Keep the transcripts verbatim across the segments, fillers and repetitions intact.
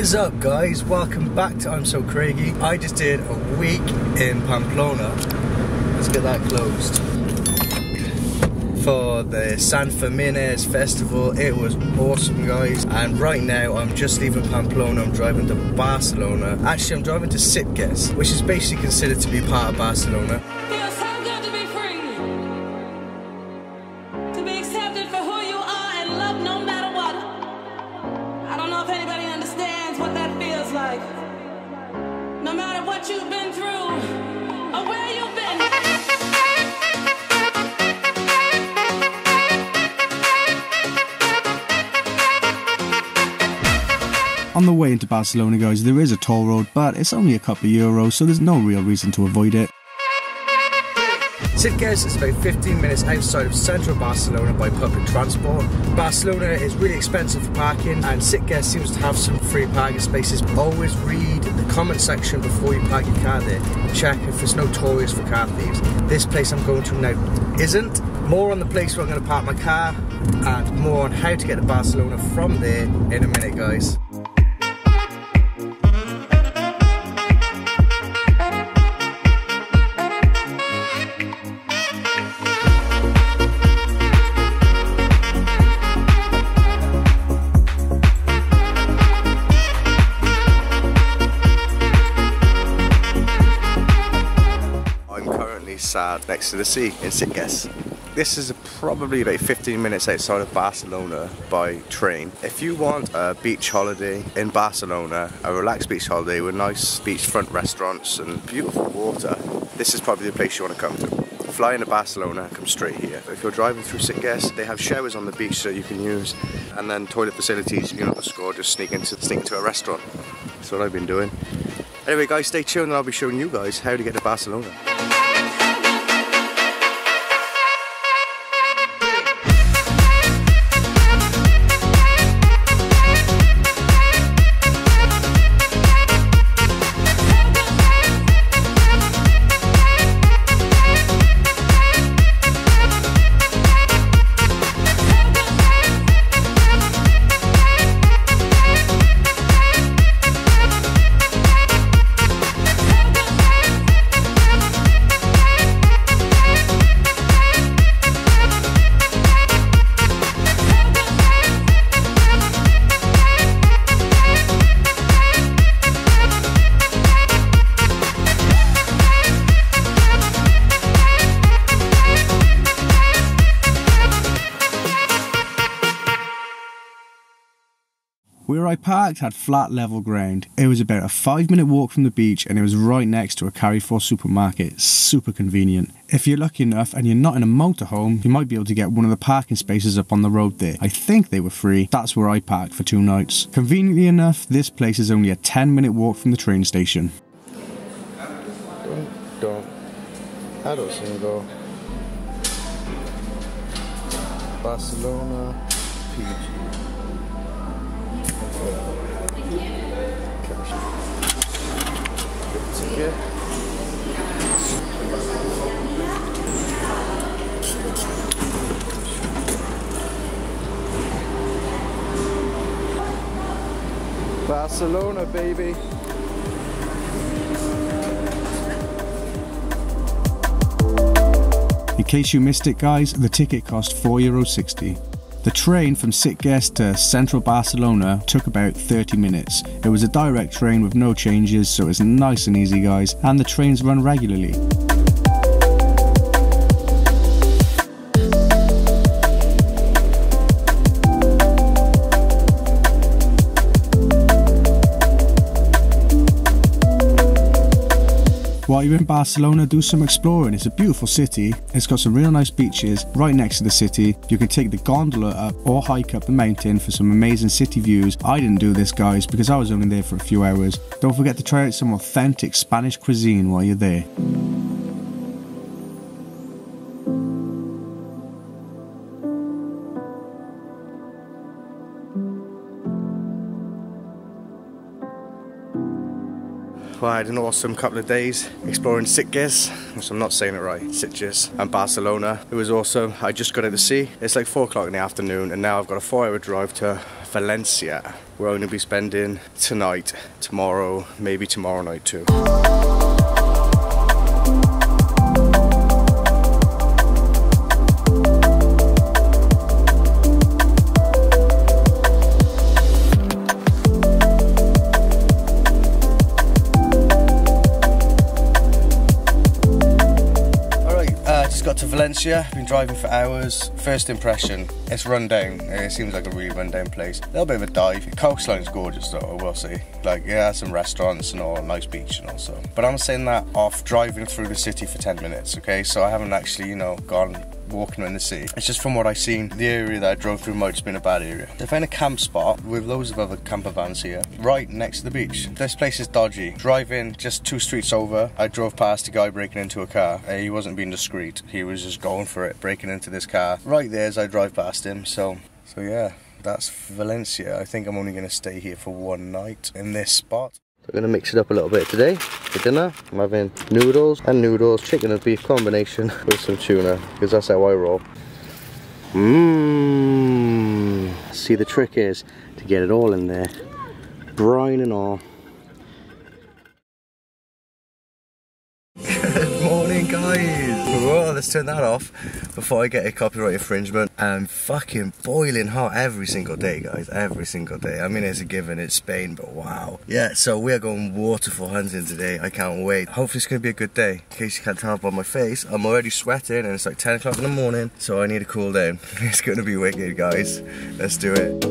is up, guys? Welcome back to I'm So Craigy. I just did a week in Pamplona. Let's get that closed. For the San Fermín festival. It was awesome, guys. And right now, I'm just leaving Pamplona. I'm driving to Barcelona. Actually, I'm driving to Sitges, which is basically considered to be part of Barcelona. On the way into Barcelona, guys, there is a toll road, but it's only a couple of euros, so there's no real reason to avoid it. Sitges is about fifteen minutes outside of central Barcelona by public transport. Barcelona is really expensive for parking, and Sitges seems to have some free parking spaces. Always read the comment section before you park your car there. Check if it's notorious for car thieves. This place I'm going to now isn't. More on the place where I'm going to park my car, and more on how to get to Barcelona from there in a minute, guys. Sad next to the sea in Sitges. This is probably about fifteen minutes outside of Barcelona by train. If you want a beach holiday in Barcelona, a relaxed beach holiday with nice beachfront restaurants and beautiful water, this is probably the place you want to come to. Fly into Barcelona, come straight here. If you're driving through Sitges, they have showers on the beach so you can use, and then toilet facilities, you can underscore, just sneak into, sneak into a restaurant. That's what I've been doing. Anyway, guys, stay tuned and I'll be showing you guys how to get to Barcelona. Where I parked had flat level ground. It was about a five minute walk from the beach and it was right next to a Carrefour supermarket, super convenient. If you're lucky enough and you're not in a motorhome, you might be able to get one of the parking spaces up on the road there. I think they were free, that's where I parked for two nights. Conveniently enough, this place is only a ten minute walk from the train station. Don't, don't. I don't see him go. Barcelona, P G. Barcelona, baby. In case you missed it, guys, the ticket cost four euros sixty. The train from Sitges to central Barcelona took about thirty minutes. It was a direct train with no changes, so it's nice and easy, guys, and the trains run regularly. While you're in Barcelona, do some exploring. It's a beautiful city. It's got some real nice beaches right next to the city. You can take the gondola up or hike up the mountain for some amazing city views. I didn't do this, guys, because I was only there for a few hours. Don't forget to try out some authentic Spanish cuisine while you're there. Well, I had an awesome couple of days exploring Sitges, so I'm not saying it right, Sitges, and Barcelona. It was awesome. I just got out to sea. It's like four o'clock in the afternoon and now I've got a four hour drive to Valencia. We're only be spending tonight, tomorrow, maybe tomorrow night too. To Valencia, been driving for hours. First impression, it's run down. It seems like a really run down place. A little bit of a dive. The coastline's gorgeous though, I will say. Like, yeah, some restaurants and all, a nice beach and all, so. But I'm saying that off driving through the city for ten minutes, okay? So I haven't actually, you know, gone walking in the sea. It's just from what I've seen, the area that I drove through might have been a bad area. I found a camp spot with loads of other camper vans here, right next to the beach. This place is dodgy. Driving just two streets over, I drove past a guy breaking into a car. He wasn't being discreet. He was just going for it, breaking into this car right there as I drive past him. So, so yeah, that's Valencia. I think I'm only going to stay here for one night in this spot. We're going to mix it up a little bit today for dinner. I'm having noodles and noodles, chicken and beef combination with some tuna, because that's how I roll. Mmm. See, the trick is to get it all in there, brine and all. Good morning, guys. Whoa, let's turn that off before I get a copyright infringement. I'm fucking boiling hot every single day, guys. Every single day. I mean, it's a given, it's Spain, but wow. Yeah, so we're going waterfall hunting today. I can't wait. Hopefully it's going to be a good day. In case you can't tell by my face, I'm already sweating and it's like ten o'clock in the morning, so I need to cool down. It's going to be wicked, guys. Let's do it.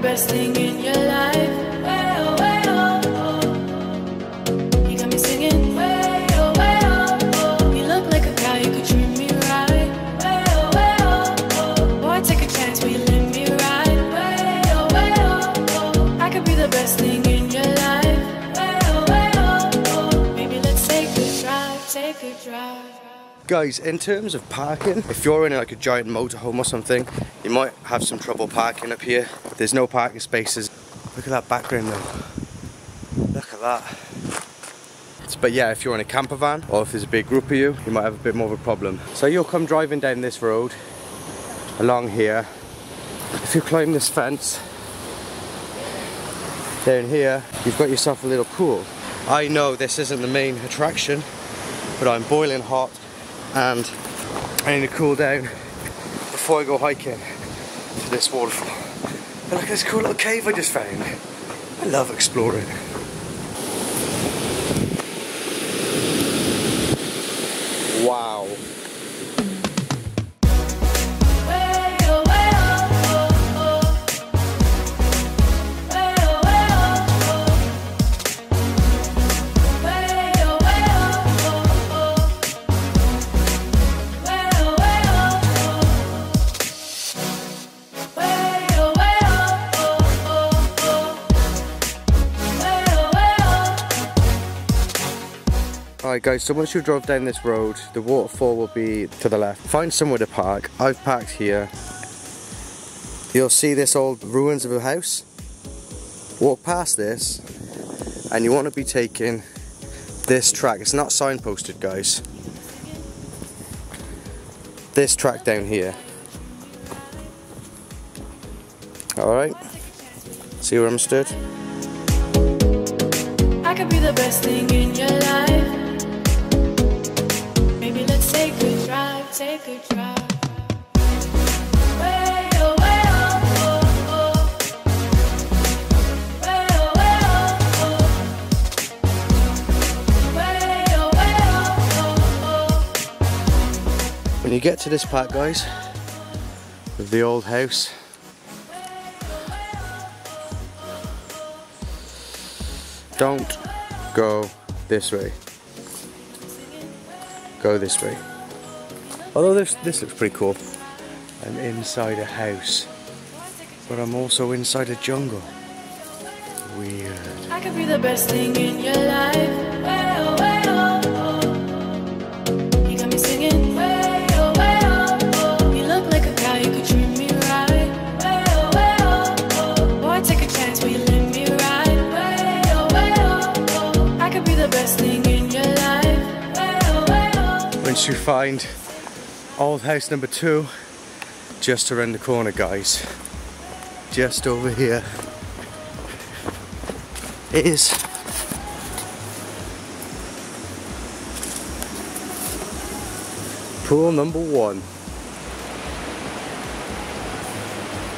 Best thing in your life. Way oh, way oh, oh. You got me singing. Way oh, way oh, oh. You look like a guy, you could treat me right. Way oh, way oh, oh. Boy, take a chance, will you let me ride? Way oh, way oh, oh. I could be the best thing in your life. Way oh, way oh, oh. Maybe let's take a drive, take a drive. Guys, in terms of parking, if you're in like a giant motorhome or something, you might have some trouble parking up here. There's no parking spaces. Look at that background though. Look at that. But yeah, if you're in a camper van or if there's a big group of you, you might have a bit more of a problem. So you'll come driving down this road, along here. If you climb this fence, down here, you've got yourself a little pool. I know this isn't the main attraction, but I'm boiling hot. And I need to cool down before I go hiking to this waterfall. And look at this cool little cave I just found. I love exploring. Wow. Alright guys, so once you drove down this road, the waterfall will be to the left. Find somewhere to park. I've parked here. You'll see this old ruins of a house. Walk past this, and you want to be taking this track. It's not signposted, guys. This track down here. Alright, see where I'm stood? I could be the best thing in your life. Take a drive, take a drive. Way oh, way oh, oh. Way oh, way oh, oh. Way oh, way oh, oh. When you get to this part, guys, of the old house, don't go this way. Go this way. Although this, this looks pretty cool. I'm inside a house, but I'm also inside a jungle. Weird. I could be the best thing in your life. Well, well, oh, oh. You got me singing. Well, oh, well, oh, oh. You look like a cow, you could treat me right. Well, well, oh, oh. Boy, take a chance, will you let me ride? Well, well, oh, oh. I could be the best thing in your life. Well, well, oh. Once you find old house number two, just around the corner, guys, just over here it is. Pool number one.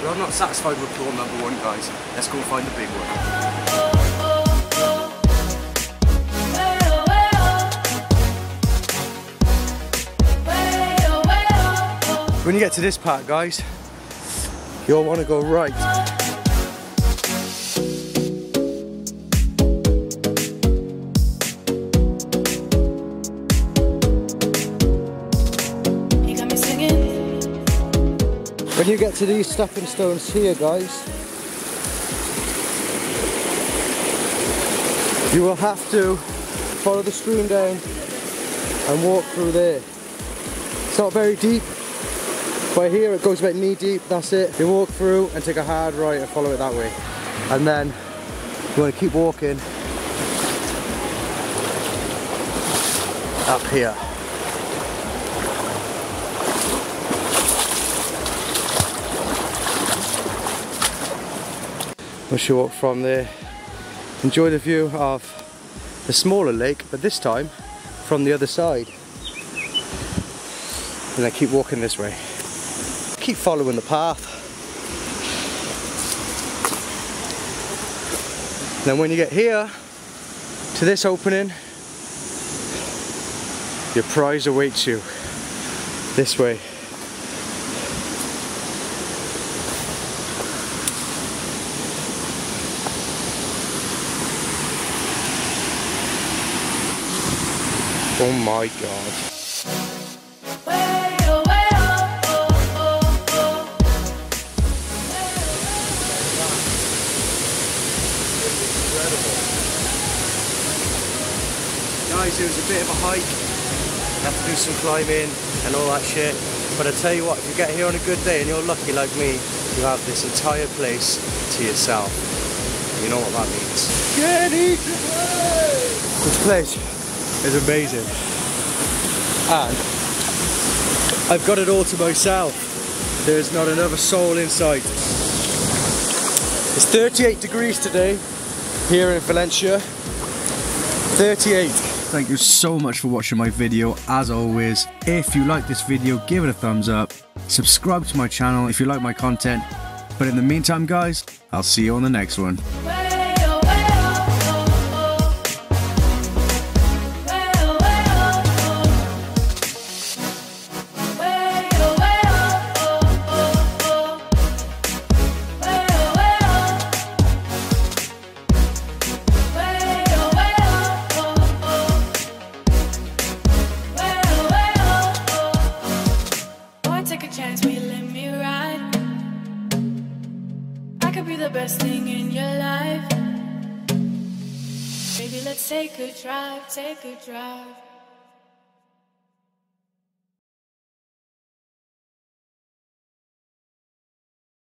Well, I'm not satisfied with pool number one, guys. Let's go and find the big one. When you get to this part, guys, you'll want to go right. You got me singing. When you get to these stepping stones here, guys, you will have to follow the stream down and walk through there. It's not very deep. By here it goes about knee deep, that's it. You walk through and take a hard right and follow it that way. And then you want to keep walking up here. Once you walk from there, enjoy the view of the smaller lake, but this time from the other side. And then keep walking this way. Keep following the path. Then when you get here to this opening, your prize awaits you. This way. Oh my God. It was a bit of a hike, have to do some climbing and all that shit, but I tell you what, if you get here on a good day and you're lucky like me, you have this entire place to yourself. You know what that means. Get it! This place is amazing, and I've got it all to myself. There's not another soul in sight. It's thirty-eight degrees today here in Valencia. thirty-eight. Thank you so much for watching my video, as always. If you like this video, give it a thumbs up. Subscribe to my channel if you like my content. But in the meantime, guys, I'll see you on the next one. Best thing in your life. Maybe let's take a drive, take a drive.